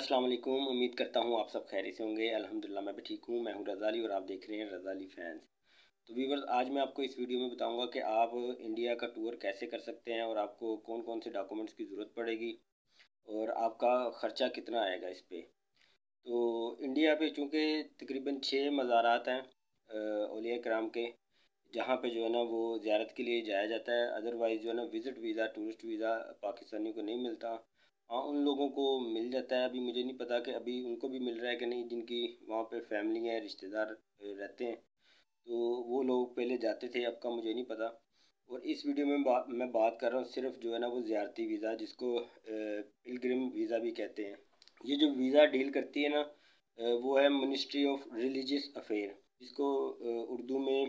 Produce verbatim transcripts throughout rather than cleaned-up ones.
अस्सलाम वालेकुम। उम्मीद करता हूँ आप सब खैरियत से होंगे। अल्हम्दुलिल्लाह मैं भी ठीक हूँ। मैं हूँ रज़ाली और आप देख रहे हैं रज़ाली फैंस। तो व्यूअर्स, आज मैं आपको इस वीडियो में बताऊँगा कि आप इंडिया का टूर कैसे कर सकते हैं और आपको कौन कौन से डॉक्यूमेंट्स की ज़रूरत पड़ेगी और आपका ख़र्चा कितना आएगा इस पर। तो इंडिया पे चूँकि तकरीबन छः मज़ारात हैं औलिया कराम के, जहाँ पे जो है ना वो ज़ियारत के लिए जाया जाता है। अदरवाइज़ जो है ना विज़िट वीज़ा, टूरिस्ट वीज़ा पाकिस्तानियों को नहीं मिलता। हाँ, उन लोगों को मिल जाता है। अभी मुझे नहीं पता कि अभी उनको भी मिल रहा है कि नहीं, जिनकी वहाँ पे फैमिली है, रिश्तेदार रहते हैं। तो वो लोग पहले जाते थे, अब का मुझे नहीं पता। और इस वीडियो में बा, मैं बात कर रहा हूँ सिर्फ जो है ना वो ज़ियारती वीज़ा, जिसको पिलग्रिम वीज़ा भी कहते हैं। ये जो वीज़ा डील करती है ना वो है मिनिस्ट्री ऑफ रिलीजियस अफेयर, जिसको उर्दू में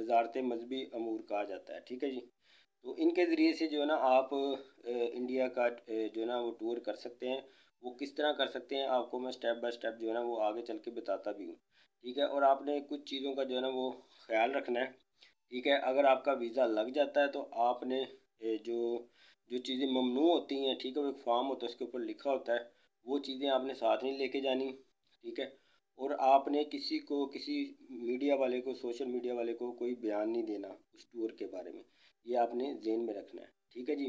वजारत मजहबी अमूर कहा जाता है। ठीक है जी। तो इनके ज़रिए से जो है ना आप इंडिया का जो है ना वो टूर कर सकते हैं। वो किस तरह कर सकते हैं आपको मैं स्टेप बाय स्टेप जो है ना वो आगे चल के बताता भी हूँ। ठीक है। और आपने कुछ चीज़ों का जो है ना वो ख्याल रखना है। ठीक है। अगर आपका वीज़ा लग जाता है तो आपने जो जो चीज़ें ममनू होती हैं, ठीक है, वो एक फॉर्म होता है, उसके ऊपर लिखा होता है, वो चीज़ें आपने साथ नहीं लेके जानी। ठीक है। और आपने किसी को, किसी मीडिया वाले को, सोशल मीडिया वाले को कोई बयान नहीं देना उस टूर के बारे में। ये आपने जेन में रखना है। ठीक है जी।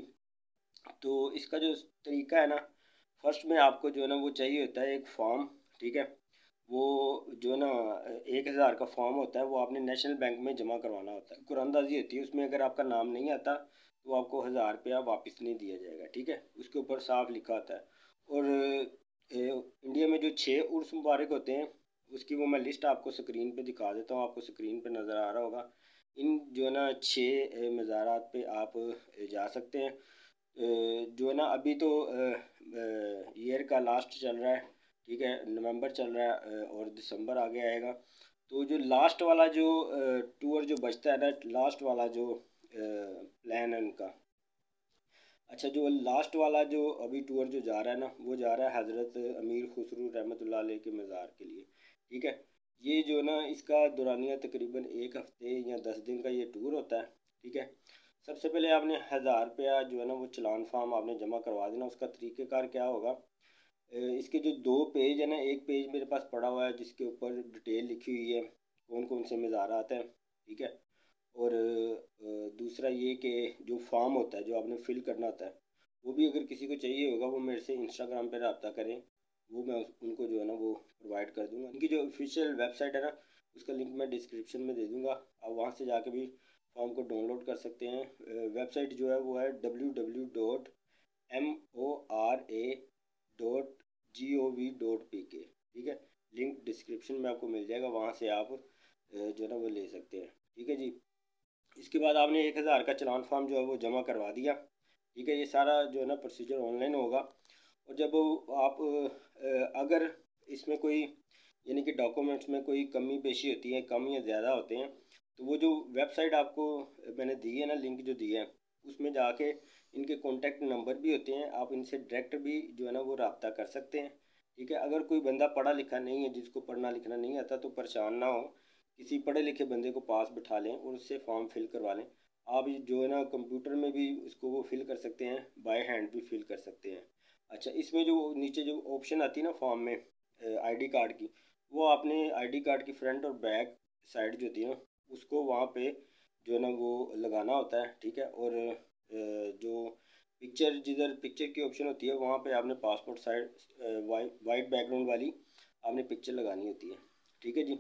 तो इसका जो तरीका है ना, फर्स्ट में आपको जो है ना वो चाहिए होता है एक फॉर्म। ठीक है। वो जो है ना एक हज़ार का फॉर्म होता है, वो आपने नेशनल बैंक में जमा करवाना होता है। कुरानंदाजी होती है उसमें, अगर आपका नाम नहीं आता तो आपको हज़ार रुपया वापस नहीं दिया जाएगा। ठीक है। उसके ऊपर साफ लिखा होता है। और ए, इंडिया में जो छः उर्स मुबारक होते हैं उसकी वो मैं लिस्ट आपको स्क्रीन पर दिखा देता हूँ। आपको स्क्रीन पर नज़र आ रहा होगा। इन जो है ना छः मज़ारात पे आप जा सकते हैं। जो है ना अभी तो ईयर का लास्ट चल रहा है। ठीक है। नवंबर चल रहा है और दिसंबर आगे आएगा। तो जो लास्ट वाला जो टूर जो बचता है ना, लास्ट वाला जो प्लान है उनका, अच्छा, जो लास्ट वाला जो अभी टूर जो जा रहा है ना वो जा रहा है हज़रत अमीर खुसरो रहमतुल्लाह अलैह के मज़ार के लिए। ठीक है। ये जो ना इसका दुरानिया तकरीबन एक हफ़्ते या दस दिन का ये टूर होता है। ठीक है। सबसे पहले आपने हज़ार रुपया जो है ना वो चलान फार्म आपने जमा करवा देना। उसका तरीक़ेकार क्या होगा, इसके जो दो पेज है ना, एक पेज मेरे पास पड़ा हुआ है जिसके ऊपर डिटेल लिखी हुई है कौन कौन से मज़ारात हैं। ठीक है। और दूसरा ये कि जो फॉर्म होता है जो आपने फ़िल करना होता है, वो भी अगर किसी को चाहिए होगा वो मेरे से इंस्टाग्राम पर रब्ता करें, वो मैं उनको जो है ना वो प्रोवाइड कर दूंगा। इनकी जो ऑफिशियल वेबसाइट है ना उसका लिंक मैं डिस्क्रिप्शन में दे दूंगा। आप वहां से जाके भी फॉर्म को डाउनलोड कर सकते हैं। वेबसाइट जो है वो है डब्ल्यू डब्ल्यू डब्ल्यू डॉट मोरा dot G O V dot P K. ठीक है। लिंक डिस्क्रिप्शन में आपको मिल जाएगा, वहां से आप जो है ना वो ले सकते हैं। ठीक है जी। इसके बाद आपने एक हज़ार का चलान फॉर्म जो है वो जमा करवा दिया। ठीक है। ये सारा जो है ना प्रोसीजर ऑनलाइन होगा। और जब आप अगर इसमें कोई यानी कि डॉक्यूमेंट्स में कोई कमी पेशी होती है, कम या ज़्यादा होते हैं, तो वो जो वेबसाइट आपको मैंने दी है ना, लिंक जो दिया है, उसमें जाके इनके कॉन्टैक्ट नंबर भी होते हैं, आप इनसे डायरेक्ट भी जो है ना वो रब्ता कर सकते हैं। ठीक है। अगर कोई बंदा पढ़ा लिखा नहीं है, जिसको पढ़ना लिखना नहीं आता, तो परेशान ना हो, किसी पढ़े लिखे बंदे को पास बिठा लें और उससे फॉर्म फिल करवा लें। आप जो है ना कंप्यूटर में भी उसको वो फिल कर सकते हैं, बाय हैंड भी फिल कर सकते हैं। अच्छा, इसमें जो नीचे जो ऑप्शन आती है ना फॉर्म में आईडी कार्ड की, वो आपने आईडी कार्ड की फ्रंट और बैक साइड जो होती है ना उसको वहाँ पे जो है ना वो लगाना होता है। ठीक है। और जो पिक्चर, जिधर पिक्चर की ऑप्शन होती है वहाँ पे आपने पासपोर्ट साइड वाइट बैकग्राउंड वाली आपने पिक्चर लगानी होती है। ठीक है जी।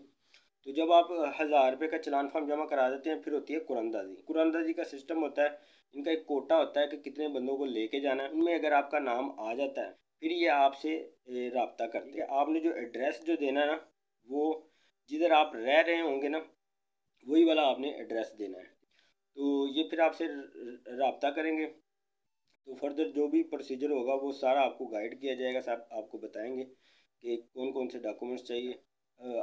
तो जब आप हज़ार रुपये का चलान फॉर्म जमा करा देते हैं, फिर होती है कुरानंदाजी। कुरानंदाजी का सिस्टम होता है, इनका एक कोटा होता है कि कितने बंदों को लेके जाना है। उनमें अगर आपका नाम आ जाता है फिर ये आपसे रब्ता करते हैं। आपने जो एड्रेस जो देना है ना, वो जिधर आप रह रहे होंगे ना वही वाला आपने एड्रेस देना है। तो ये फिर आपसे रब्ता करेंगे। तो फर्दर जो भी प्रोसीजर होगा वो सारा आपको गाइड किया जाएगा। साहब आपको बताएंगे कि कौन कौन से डॉक्यूमेंट्स चाहिए।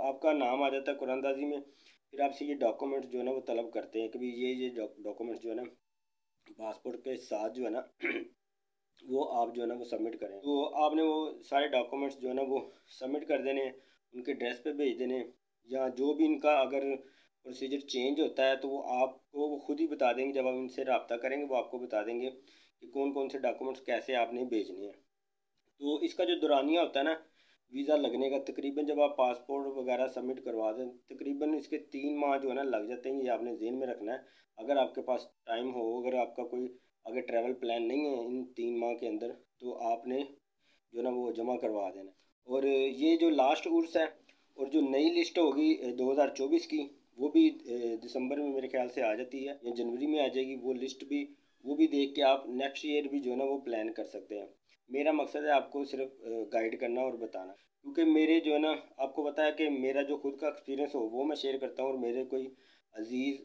आपका नाम आ जाता है कुरानंदाजी में, फिर आपसे ये डॉक्यूमेंट्स जो है ना वो तलब करते हैं कि भाई ये ये डॉक्यूमेंट्स जो है ना पासपोर्ट के साथ जो है ना वो आप जो है ना वो सबमिट करें। तो आपने वो सारे डॉक्यूमेंट्स जो है ना वो सबमिट कर देने, उनके ड्रेस पे भेज देने, या जो भी इनका अगर प्रोसीजर चेंज होता है तो वो आपको वो खुद ही बता देंगे। जब आप उनसे रब्ता करेंगे वो आपको बता देंगे कि कौन कौन से डॉक्यूमेंट्स कैसे आपने भेजने हैं। तो इसका जो दौरानिया होता है ना वीज़ा लगने का, तकरीबन जब आप पासपोर्ट वगैरह सबमिट करवा दें तकरीबन इसके तीन माह जो है ना लग जाते हैं। ये आपने जेहन में रखना है। अगर आपके पास टाइम हो, अगर आपका कोई अगर ट्रैवल प्लान नहीं है इन तीन माह के अंदर, तो आपने जो ना वो जमा करवा देना। और ये जो लास्ट उर्स है और जो नई लिस्ट होगी दो हज़ार चौबीस की, वो भी दिसंबर में मेरे ख्याल से आ जाती है या जनवरी में आ जाएगी वो लिस्ट भी। वो भी देख के आप नेक्स्ट ईयर भी जो है ना वो प्लान कर सकते हैं। मेरा मकसद है आपको सिर्फ गाइड करना और बताना, क्योंकि मेरे जो है ना आपको पता है कि मेरा जो खुद का एक्सपीरियंस हो वो मैं शेयर करता हूँ, और मेरे कोई अजीज़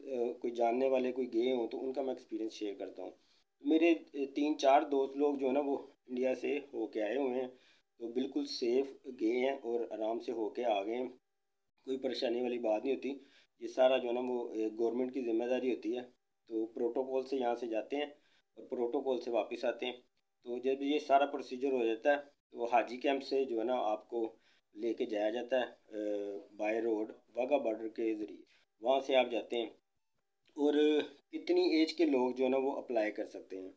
कोई जानने वाले कोई गए हों तो उनका मैं एक्सपीरियंस शेयर करता हूँ। मेरे तीन चार दोस्त लोग जो है ना वो इंडिया से होके आए हुए हैं, तो बिल्कुल सेफ गए हैं और आराम से होके आ गए हैं। कोई परेशानी वाली बात नहीं होती। ये सारा जो है ना वो गवर्नमेंट की जिम्मेदारी होती है। तो प्रोटोकॉल से यहाँ से जाते हैं और प्रोटोकॉल से वापस आते हैं। तो जब ये सारा प्रोसीजर हो जाता है तो हाजी कैंप से जो है ना आपको लेके जाया जाता है बाय रोड वाघा बॉर्डर के ज़रिए। वहाँ से आप जाते हैं। और कितनी एज के लोग जो है ना वो अप्लाई कर सकते हैं,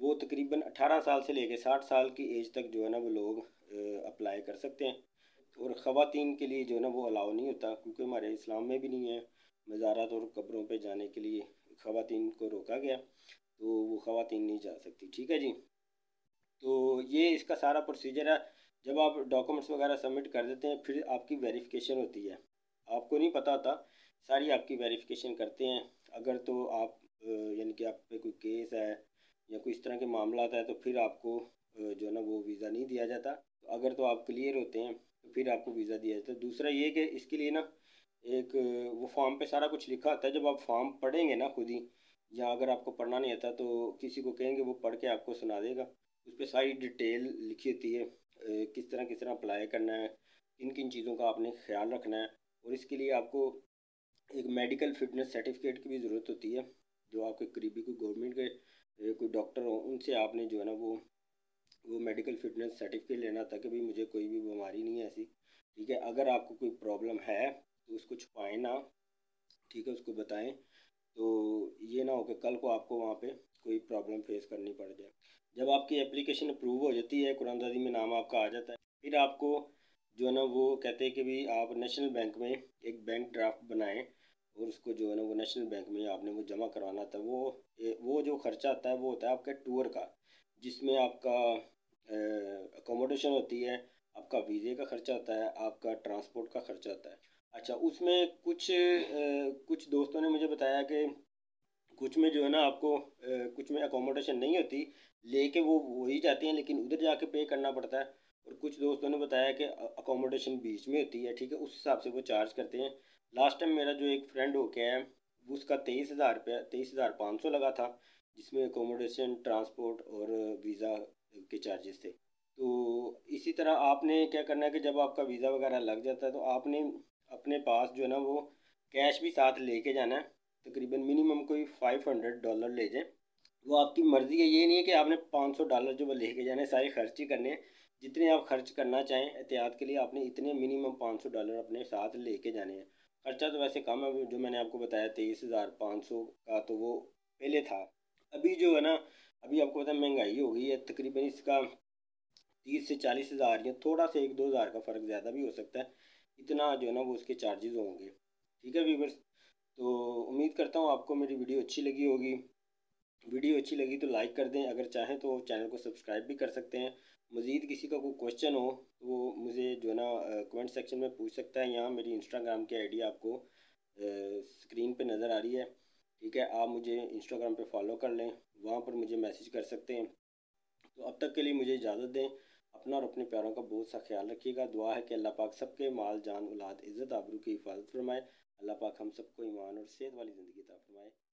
वो तकरीबन अठारह साल से लेके साठ साल की एज तक जो है ना वो लोग अप्लाई कर सकते हैं। और ख़वातीन के लिए जो है ना वो अलाउ नहीं होता, क्योंकि हमारे इस्लाम में भी नहीं है मज़ारात और कब्रों पर जाने के लिए ख़वातीन को रोका गया, तो वो ख़वातीन नहीं जा सकती। ठीक है जी। तो ये इसका सारा प्रोसीजर है। जब आप डॉक्यूमेंट्स वगैरह सबमिट कर देते हैं फिर आपकी वेरिफिकेशन होती है। आपको नहीं पता होता, सारी आपकी वेरिफिकेशन करते हैं। अगर तो आप यानी कि आप पे कोई केस है या कोई इस तरह के मामला आता है तो फिर आपको जो है ना वो वीज़ा नहीं दिया जाता। अगर तो आप क्लियर होते हैं तो फिर आपको वीज़ा दिया जाता है। दूसरा ये कि इसके लिए ना एक वो फॉर्म पर सारा कुछ लिखा होता है। जब आप फॉर्म पढ़ेंगे ना खुद ही, या अगर आपको पढ़ना नहीं आता तो किसी को कहेंगे वो पढ़ के आपको सुना देगा। उस पर सारी डिटेल लिखी होती है, किस तरह किस तरह अप्लाई करना है, किन किन चीज़ों का आपने ख्याल रखना है। और इसके लिए आपको एक मेडिकल फिटनेस सर्टिफिकेट की भी ज़रूरत होती है। जो आपके करीबी कोई गवर्नमेंट के कोई डॉक्टर हो उनसे आपने जो है ना वो वो मेडिकल फिटनेस सर्टिफिकेट लेना, ताकि भाई मुझे कोई भी बीमारी नहीं है ऐसी। ठीक है। अगर आपको कोई प्रॉब्लम है तो उसको छुपाएं ना, ठीक है, उसको बताएं। तो ये ना हो कि कल को आपको वहाँ पर कोई प्रॉब्लम फेस करनी पड़ जाए। जब आपकी एप्लीकेशन अप्रूव हो जाती है, कुरानदाजी में नाम आपका आ जाता है, फिर आपको जो है ना वो कहते हैं कि भी आप नेशनल बैंक में एक बैंक ड्राफ्ट बनाएं और उसको जो है ना वो नेशनल बैंक में आपने वो जमा करवाना था। वो वो जो खर्चा आता है वो होता है आपके टूर का, जिसमें आपका अकोमोडेशन होती है, आपका वीज़े का खर्चा होता है, आपका ट्रांसपोर्ट का खर्चा होता है। अच्छा, उसमें कुछ ए, कुछ दोस्तों ने मुझे बताया कि कुछ में जो है ना आपको ए, कुछ में अकोमोडेशन नहीं होती, लेके वो वही जाते हैं लेकिन उधर जाके पे करना पड़ता है। और कुछ दोस्तों ने बताया कि अकोमोडेशन बीच में होती है, ठीक है, उस हिसाब से वो चार्ज करते हैं। लास्ट टाइम मेरा जो एक फ्रेंड हो गया है उसका तेईस हज़ार रुपया तेईस हज़ार पाँच सौ लगा था, जिसमें अकोमोडेशन, ट्रांसपोर्ट और वीज़ा के चार्जेस थे। तो इसी तरह आपने क्या करना है कि जब आपका वीज़ा वगैरह लग जाता है तो आपने अपने पास जो है ना वो कैश भी साथ लेके जाना है। तकरीबन मिनिमम कोई फाइव हंड्रेड डॉलर ले जाएँ, वो आपकी मर्ज़ी है। ये नहीं है कि आपने पाँच सौ डॉलर जो वो लेके जाने सारे खर्च ही करने हैं। जितने आप खर्च करना चाहें एहतियात के लिए आपने इतने मिनिमम पाँच सौ डॉलर अपने साथ लेके जाने हैं। खर्चा तो वैसे कम है, जो मैंने आपको बताया तेईस हज़ार पाँच सौ का तो वो पहले था। अभी जो है ना अभी आपको पता है महंगाई हो गई है, तकरीबन इसका तीस से चालीस हज़ार या थोड़ा सा एक दो हज़ार का फ़र्क ज़्यादा भी हो सकता है। इतना जो है ना वो उसके चार्जेज़ होंगे। ठीक है व्यूअर्स, तो उम्मीद करता हूँ आपको मेरी वीडियो अच्छी लगी होगी। वीडियो अच्छी लगी तो लाइक कर दें, अगर चाहें तो चैनल को सब्सक्राइब भी कर सकते हैं। मज़ीद किसी का कोई क्वेश्चन हो तो वो मुझे जो है ना कमेंट सेक्शन में पूछ सकता है, या मेरी इंस्टाग्राम की आईडी आपको स्क्रीन पे नज़र आ रही है। ठीक है, आप मुझे इंस्टाग्राम पे फॉलो कर लें, वहाँ पर मुझे मैसेज कर सकते हैं। तो अब तक के लिए मुझे इजाज़त दें। अपना और अपने प्यारों का बहुत सा ख्याल रखिएगा। दुआ है कि अल्लाह पाक सबके माल, जान, औलाद, इज़्ज़त, आबरू की हिफाजत फरमाए। अल्लाह पाक हम सबको ईमान और सेहत वाली ज़िंदगी अता फरमाए।